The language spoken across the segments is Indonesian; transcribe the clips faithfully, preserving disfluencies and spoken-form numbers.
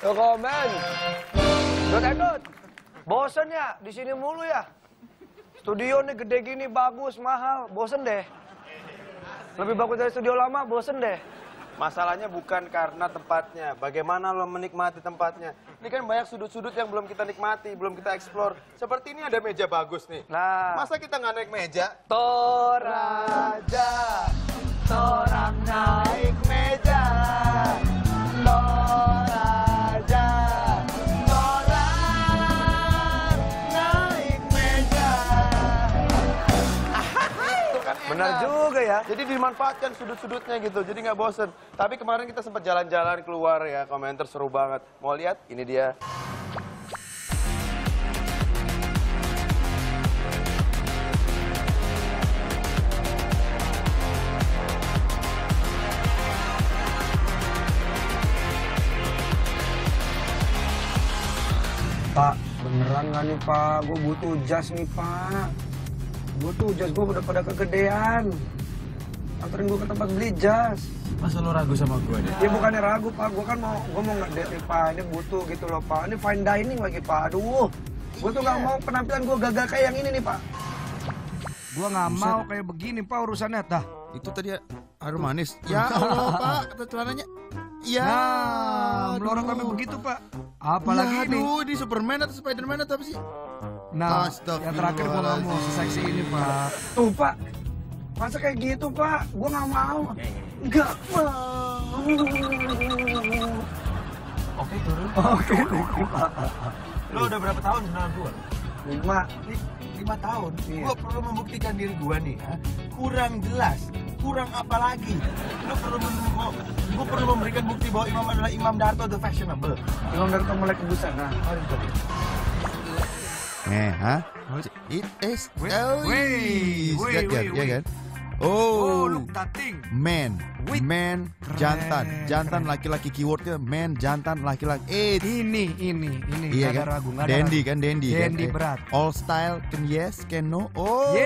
No comment. Dut Edut, bosen ya di sini mulu ya? Studio nih gede gini, bagus, mahal, bosen deh. Lebih bagus dari studio lama, bosen deh. Masalahnya bukan karena tempatnya, bagaimana lo menikmati tempatnya. Ini kan banyak sudut-sudut yang belum kita nikmati, belum kita eksplor. Seperti ini ada meja bagus nih. Nah, masa kita nggak naik meja? Toraja, torang naik meja. Toraja, torang naik meja. Benar juga ya. Jadi dimanfaatkan sudut-sudutnya gitu, jadi nggak bosen. Tapi kemarin kita sempat jalan-jalan keluar ya, komentar seru banget. Mau lihat? Ini dia. Pak, beneran nggak nih Pak? Gue butuh jas nih Pak. Gue tuh jas gue udah pada kegedean. Anterin gue ke tempat beli jas. Masa lo ragu sama gue deh? Ya bukannya ragu Pak, gue kan mau gue mau ngedate nih Pak, ini butuh gitu loh Pak. Ini fine dining lagi Pak, aduh. Gue tuh nggak mau penampilan gue gagal kayak yang ini nih Pak. Gue nggak mau kayak begini Pak urusannya. Dah, itu tadi harum manis. Ya Allah Pak, kata celananya. Ya, nah, melorong sampai begitu Pak. Apalagi nah, aduh, ini Superman atau Spiderman atau apa sih? Nah, yang terakhir gue gak mau seseksi ini Pak. Tuh Pak, masa kayak gitu Pak? Gue gak mau. Gak mau. Oke turun. Oke Pak. Lo udah berapa tahun kenal gue? Lima. Lima tahun? Iya. Gue perlu membuktikan diri gue nih ya. Kurang jelas, kurang apa lagi? Lo perlu membuktikan. Gue perlu memberikan bukti bahwa Imam adalah Imam Darto the fashionable. Imam Darto mulai kebusana. Eh, ha? It is Elvis. Iya kan? Iya kan? Oh, man, man, jantan, jantan laki-laki keywordnya man, jantan laki-laki. Eh, ini, ini, ini. Iya kan? Dandy kan, dandy. Dandy berat. All style, can yes, can no. Oh,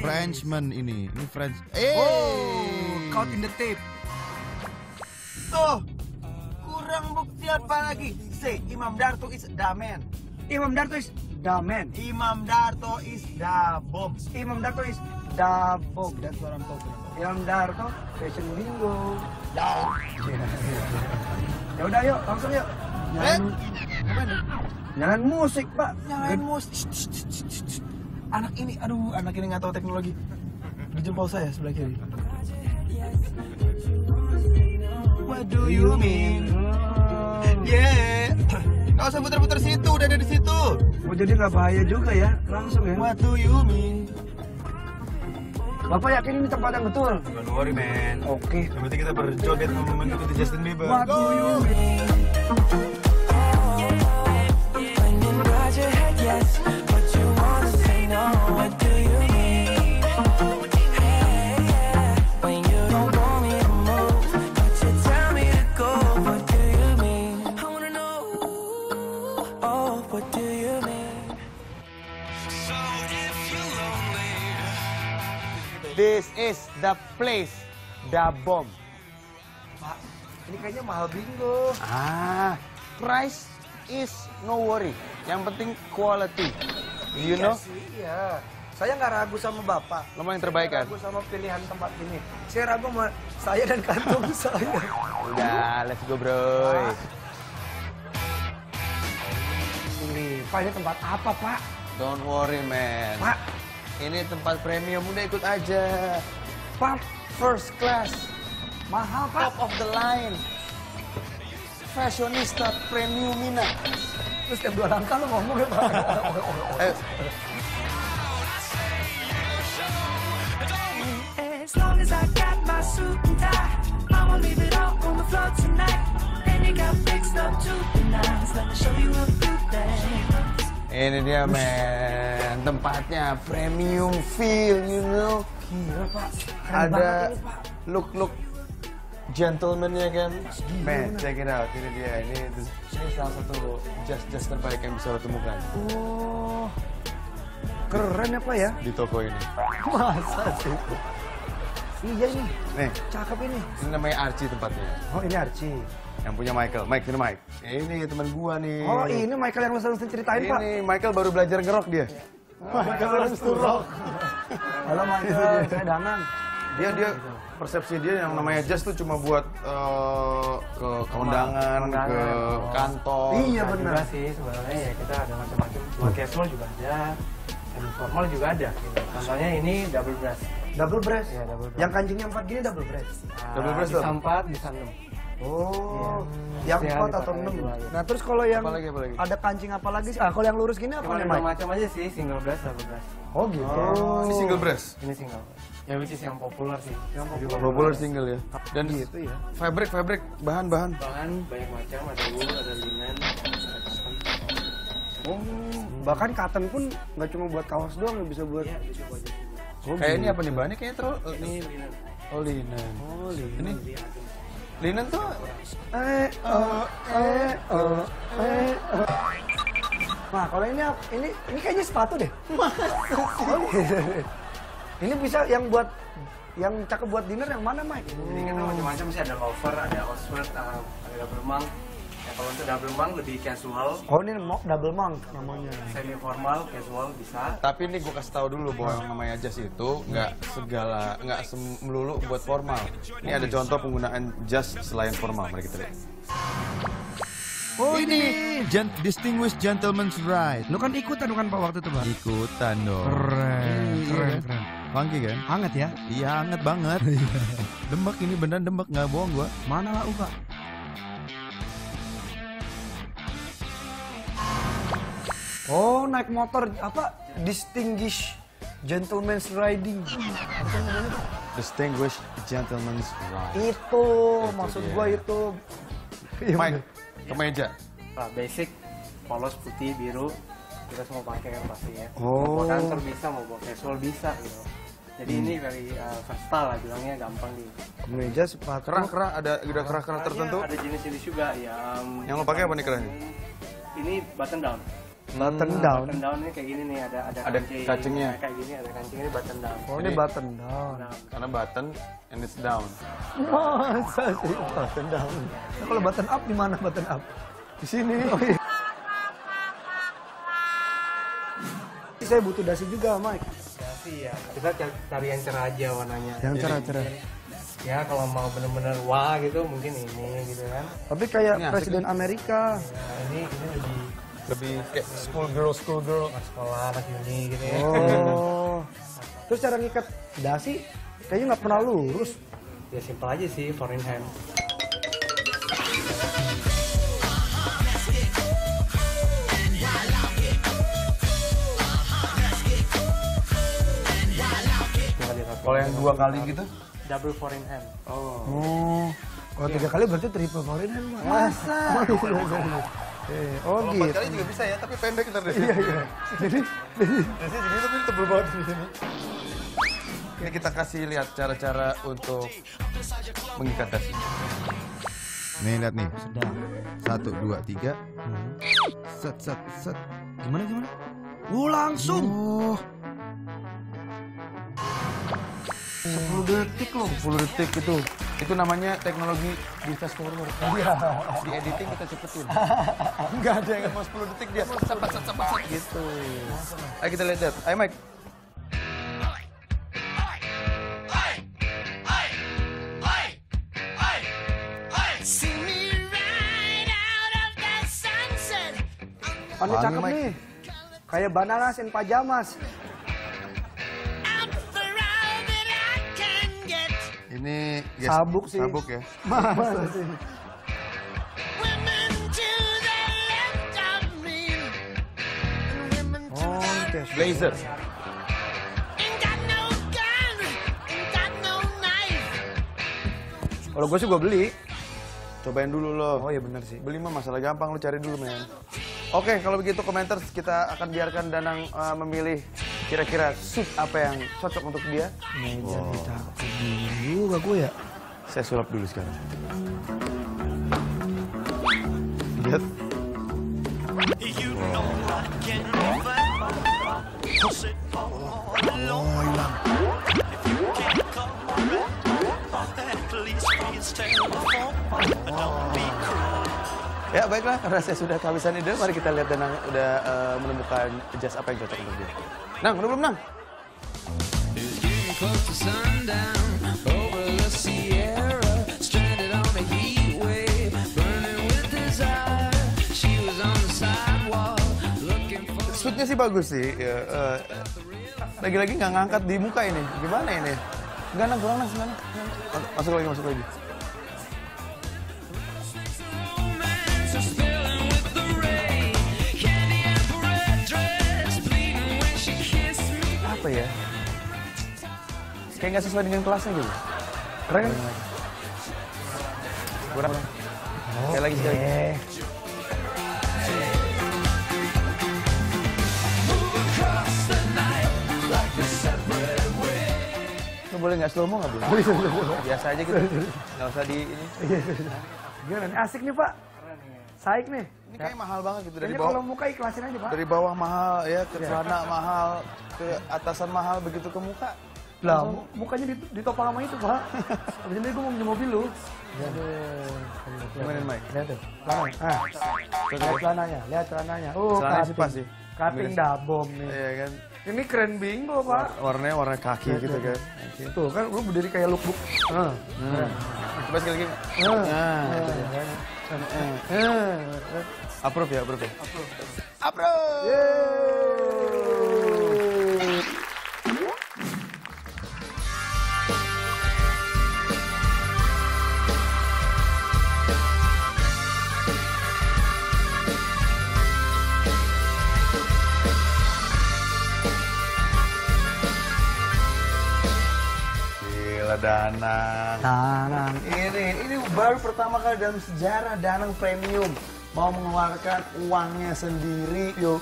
Frenchman ini, ini French. Eh, caught in the tape. Tuh, kurang bukti apa lagi? Say, Imam Darto is the man. Imam Darto is the man. Imam Darto is the bomb. Imam Darto is the bomb. That's what I'm talking about. Imam Darto, fashion bingo. Dah. Ya udah, yuk, langsung yuk. Nyalain, nyalain musik, Pak. Nyalain musik. Anak ini, aduh, anak ini nggak tahu teknologi. Di jempol saya sebelah kiri. What do you mean? Yeah. Gak usah putar-putar situ, udah ada di situ. Oh jadi gak bahaya juga ya, langsung ya. What do you mean? Bapak yakin ini tempat yang betul? Don't worry man. Oke. Yang penting kita berjoget sama mengikuti Justin Bieber. What do you mean? This is the place, the bomb. Pak, ini kayaknya mahal bingo. Ah, price is no worry. Yang penting quality. You know? Iya. Saya nggak ragu sama bapak. Lama yang terbaik kan? Saya ragu sama pilihan tempat ini. Saya ragu sama saya dan kantong saya. Udah, let's go bro. Ini, Pak, ini tempat apa Pak? Don't worry man. Pak. Ini tempat premium, udah ikut aja. Pak, first class. Mahal, Pak. Top of the line. Fashionista premiumina. Terus tiap dua langkah lo ngomong ya, Pak. As long as I got my suit and tie, I'ma leave it all on the floor tonight. And it got fixed up to the nines. Let me show you a few things. Ini dia men, tempatnya premium feel, you know. Gila Pak, keren banget ini Pak. Ada look-look gentleman-nya kan. Men, check it out, ini dia. Ini, ini salah satu jas-jas terbaik yang bisa lo temukan. Oh, keren ya Pak ya? Di toko ini. Masa sih? Iya nih, cakep ini. Ini namanya Archie tempatnya. Oh, ini Archie. Yang punya Michael. Mike, ini Mike. Ini teman gua nih. Oh, ini Michael yang mesti ceritain, ini, Pak. Ini Michael baru belajar ngerok dia. Oh, Michael harus ngerok. Halo Michael, saya Danang. Dia dia persepsi dia yang namanya jazz tuh cuma buat uh, ke kondangan, ke kantor. Iya benar sih sebenarnya ya, kita ada macam-macam. Buat casual juga ada, yang formal juga ada. Contohnya ini double brass. Double brass? Ya, double brass. Yang kancingnya empat gini double brass. Nah, double brass bisa empat, bisa enam. Oh, ya, yang empat atau enam. Nah terus kalau yang apalagi, apalagi. ada kancing apa lagi sih? Ah, kalau yang lurus gini apa nih? Macam-macam aja sih, single brass, double brass. Oh gitu. Oh. Ini single brass. Ini single. Yang which is yang populer sih. Yang populer, populer single ya. Dan gitu ya. Fabric, fabric, bahan-bahan. Bahan banyak macam, ada wool, ada linen, ada cotton. Oh, bahkan cotton pun nggak cuma buat kaos doang, bisa buat. Iya, bisa buat. Oh, kayak ini apa nih bahannya? Kayaknya terlalu. Ini linen. Oh linen. Oh linen. Linen tuh eh oh eh oh eh oh. Nah, kalau ini ini ini kayaknya sepatu deh. Oh, ini bisa yang buat yang cakep buat dinner yang mana, Mike? Hmm. Jadi kita macam-macam sih, ada loafer, ada oxford, ada double monk. Ya, kalau untuk double monk lebih casual. Oh, ini double monk namanya. Semi formal, casual bisa. Tapi ini gue kasih tahu dulu bahwa yang namanya jazz itu nggak segala, nggak melulu buat formal. Ini ada contoh penggunaan jazz selain formal, mari kita lihat. Oh ini, ini. Distinguished Gentlemen's Ride. Lu kan ikutan bukan Pak waktu itu, Pak? Ikutan dong. Keren, keren, keren. keren. Funky kan? Hangat ya? Iya, hangat banget. Demek ini beneran demek, nggak bohong gua. Mana lah, Uka? Oh, naik motor apa? Distinguished Gentlemen's Riding. Distinguished Gentlemen's Ride. Itu, itu maksud dia. gua itu. Main. Kemeja. Nah, basic, polos, putih, biru, kita semua pakai kan pasti ya. Oh. Mau buat kantor bisa, mau buat casual bisa gitu. Jadi hmm. ini dari uh, versatile lah bilangnya, gampang gitu. Kemeja, sepatu. Kerah-kerah, ada udah kerah-kerah tertentu? Ada jenis-jenis juga ya. Yang lo pakai apa nih kerahnya? Ini button down. Button hmm. down? Button down ini kayak gini nih, ada ada, ada kancing. Kacingnya? Kayak gini, ada kancing, ini button down. Oh, ini button down. Nah, karena button and it's down. Masa sih button down? Nah, kalau button up di mana button up? Di sini. Oh, iya. Saya butuh dasi juga, Mike. Dasi ya. Kita cari yang cerah aja warnanya. Yang cerah-cerah. Ya kalau mau bener-bener wah gitu mungkin ini gitu kan. Tapi kayak ini Presiden asik. Amerika. Ya, ini ini lebih lebih kayak school girl school girl nah, sekolah anak uni gitu ya. Oh. Terus cara ngikat dasi kayaknya nggak pernah lurus. Ya simpel aja sih, foreign hand. Kalau yang dua kali gitu? Double foreign hand. Oh. Oh. Kalau tiga kali berarti triple foreign hand. Masa? Waduh, waduh, waduh. Oh gitu. Empat kali juga bisa ya, tapi pendek ntar deh. Iya, iya. Jadi, jadi tapi tebel banget di sini. Ini kita kasih lihat cara-cara untuk mengikat dasi. Nih lihat nih. Sedang. Satu, dua, tiga. Hmm. Set, set, set. Gimana, gimana? Uh, langsung. Oh. Sepuluh detik loh. Sepuluh detik itu. Itu namanya teknologi di fast forward. Iya. Di editing kita cepetin. Enggak ada yang mau sepuluh detik dia. Cepat, cepat, cepat gitu. Ayo kita lihat. Ayo Mike. Oh, ini cakep nih, kayak bananas in pajamas. Ini guys, sabuk sih. Sabuk ya. Masa sih. Oh, blazer. Kalau gue sih gue beli. Cobain dulu lo. Oh iya benar sih. Beli mah masalah gampang, lo cari dulu men. Oke, kalau begitu komentar kita akan biarkan Danang uh, memilih kira-kira suit apa yang cocok untuk dia. Meja kita dulu, gak gue ya? Saya sulap dulu sekarang. Lihat. Oh, hilang. Oh. Ya baiklah, karena saya sudah kehabisan ide, mari kita lihat Danang udah uh, menemukan jas apa yang cocok untuk dia. Nang, udah belum, Nang? Shootnya sih bagus sih. Lagi-lagi ya, uh, nggak ngangkat di muka ini. Gimana ini? Enggak, Nang, kurang, Nang, gimana? Masuk lagi, masuk lagi. Apa ya? Kayak nggak sesuai dengan kelasnya gitu. Keren kan? Kurang. Sekali lagi, sekali lagi. Boleh nggak slow-mo nggak, Bu? Boleh, boleh. Biasa aja gitu. Nggak usah di ini. Gimana nih? Asik nih, Pak. Saik nih. Ini kayak mahal banget gitu. Dari bawah, kalau muka ikhlasin aja, Pak. Dari bawah mahal, ya, ke celana mahal, ke atasan mahal, begitu ke muka. Lah, mukanya ditopang sama itu, Pak. Habis ini gue mau pinjam mobil lu. Gimana, Mike? Lihat tuh. Lihat celananya, lihat celananya. Oh, kasih pasti. Kating dabom nih. Iya kan? Ini keren bingo, Pak. Warnanya warna kaki gitu kan. Tuh kan lu berdiri kayak lookbook. Heeh. Coba sekali lagi. Heeh. Heeh. Approve ya, approve. Approve. Approve. Yeay. Danang. Danang. Ini, ini baru pertama kali dalam sejarah Danang Premium mau mengeluarkan uangnya sendiri. Yo,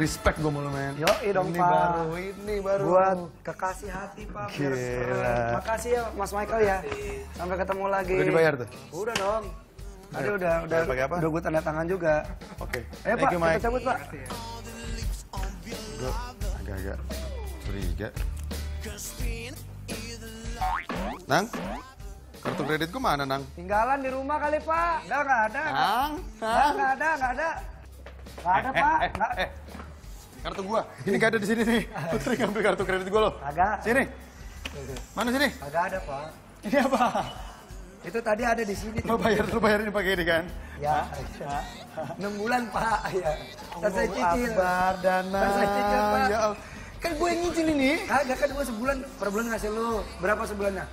respect gue mulu, men. Yo, dong, ini Pak. Baru, ini baru. Buat kekasih hati, Pak. Gila. Makasih ya, Mas Michael ya. Sampai ketemu lagi. Udah dibayar tuh? Udah dong. Tadi udah, udah, udah, udah, pakai apa? Udah gue tanda tangan juga. Oke. Okay. Ayo, Pak, you, kita cabut, Pak. Gue agak-agak curiga. Nang, kartu kredit gue mana, Nang? Tinggalan di rumah kali, Pak. Enggak, enggak ada. Nang, Nang, enggak ada, enggak ada. Enggak ada, Pak. Eh, kartu gue, ini enggak ada di sini nih. Putri ngambil kartu kredit gue loh. Agak. Sini. Mana sini? Agak ada, Pak. Ini apa? Itu tadi ada di sini. Lo bayar, lo bayar ini pakai ini kan? Ya, ya. enam bulan, Pak. Ya. Saya cicil. Sabar, Danang. Saya cicil, Pak. Ya. Kan gue yang ngizin ini. Kagak, kan gue sebulan, per bulan ngasih lo. Berapa sebulannya?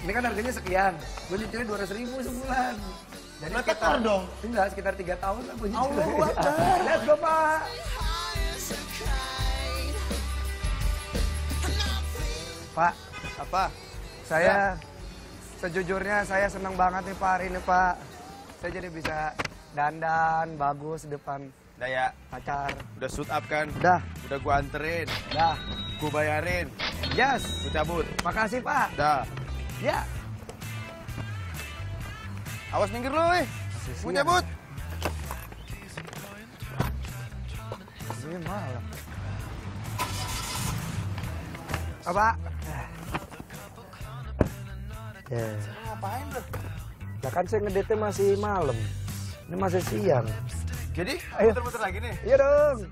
Ini kan harganya sekian. Gue nyicilnya dua ratus ribu sebulan. Jadi Mata sekitar... dong? Enggak, sekitar tiga tahun lah gue nyicil. Allah, gue akan. Lihat gue, Pak. Pak. Apa? Saya, ya. Sejujurnya saya senang banget nih, Pak, hari ini, Pak. Saya jadi bisa dandan, bagus di depan. Udah ya, pacar. Udah suit up kan? Udah. Udah gue anterin. Udah. Gue bayarin. Yes. Gue cabut. Makasih, Pak. Udah. Ya. Awas minggir lu, weh. Gue cabut. Ini malam. Apa? Ya. Ngapain tuh? Ya kan saya ngedate masih malam. Ini masih siang. Jadi, muter-muter lagi nih? Iya dong.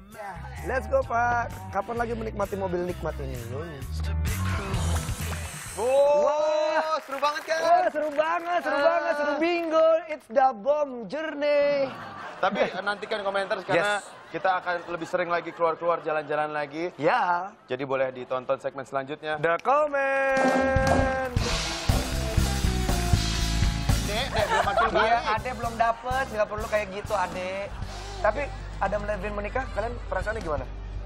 Let's go, Pak. Kapan lagi menikmati mobil nikmat ini? Wow, wow, seru banget kan? Wow, seru banget, seru ah. banget. Seru bingo, it's the bomb journey. Tapi nantikan komentar karena yes. kita akan lebih sering lagi keluar-keluar jalan-jalan lagi. Ya. Jadi boleh ditonton segmen selanjutnya. The Comment. Iya, Ade belum dapet, nggak perlu kayak gitu, Ade. Tapi Adam Melvin menikah, kalian perasaannya gimana?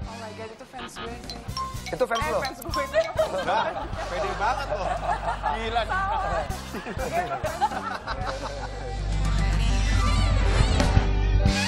Oh my God, itu fans gue. Itu fans eh, lo? Fans gue. Nah, pede banget loh. Gila nih.